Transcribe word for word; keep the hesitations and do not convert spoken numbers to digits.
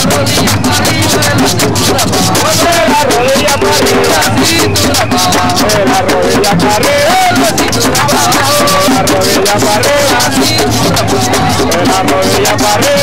rodilla para arriba, la rodilla para arriba, la rodilla para arriba, la rodilla para arriba.